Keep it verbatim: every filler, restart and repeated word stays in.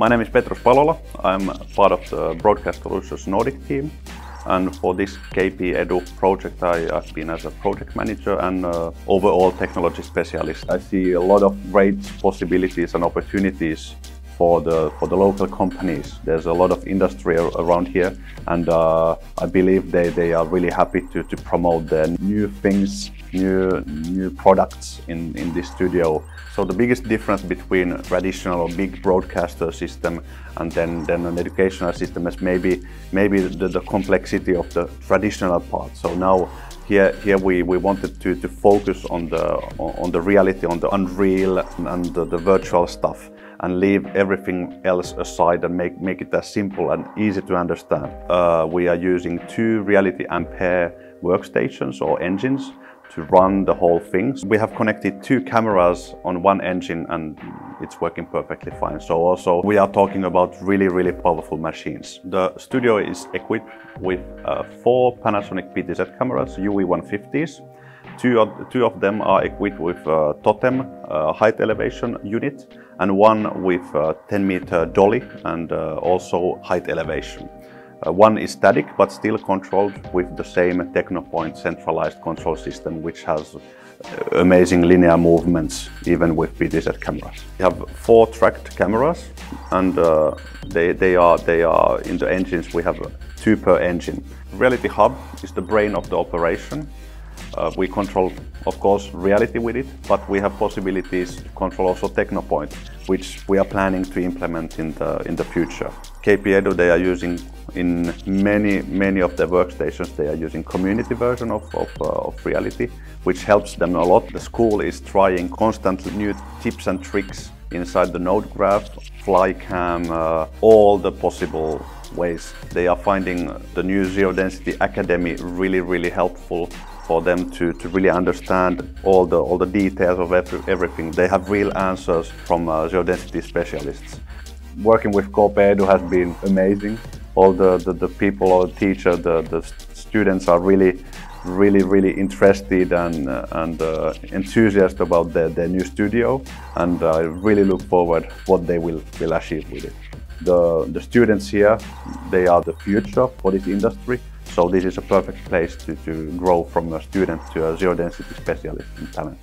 My name is Petrus Palola. I'm part of the Broadcast Solutions Nordic team. And for this K P E D U project, I have been as a project manager and uh, overall technology specialist. I see a lot of great possibilities and opportunities for the, for the local companies. There's a lot of industry around here, and uh, I believe they, they are really happy to, to promote their new things, new, new products in, in this studio. So the biggest difference between traditional or big broadcaster system and then, then an educational system is maybe, maybe the, the complexity of the traditional part. So now here, here we, we wanted to, to focus on the, on the reality, on the Unreal and the, the virtual stuff, and leave everything else aside and make, make it as simple and easy to understand. Uh, we are using two Reality Ampere workstations or engines to run the whole thing. We have connected two cameras on one engine and it's working perfectly fine. So also we are talking about really, really powerful machines. The studio is equipped with uh, four Panasonic P T Z cameras, U E one fifties. Two of, two of them are equipped with uh, Totem uh, height elevation unit, and one with uh, ten meter dolly and uh, also height elevation. Uh, one is static but still controlled with the same TechnoPoint centralized control system, which has amazing linear movements even with P T Z cameras. We have four tracked cameras, and uh, they, they, are, they are in the engines. We have two per engine. Reality Hub is the brain of the operation. Uh, we control, of course, reality with it, but we have possibilities to control also TechnoPoint, which we are planning to implement in the, in the future. K P E D U, they are using in many, many of their workstations, they are using community version of, of, uh, of reality, which helps them a lot. The school is trying constantly new tips and tricks inside the node graph, flycam, uh, all the possible ways. They are finding the new Zero Density Academy really, really helpful for them to, to really understand all the, all the details of every, everything. They have real answers from uh, Geodensity Specialists. Working with Copedo has been amazing. All the, the, the people, or the teacher, the, the students are really, really, really interested and, uh, and uh, enthusiastic about their, their new studio. And I uh, really look forward what they will, will achieve with it. The, the students here, they are the future for this industry. So this is a perfect place to, to grow from a student to a zero density specialist in talent.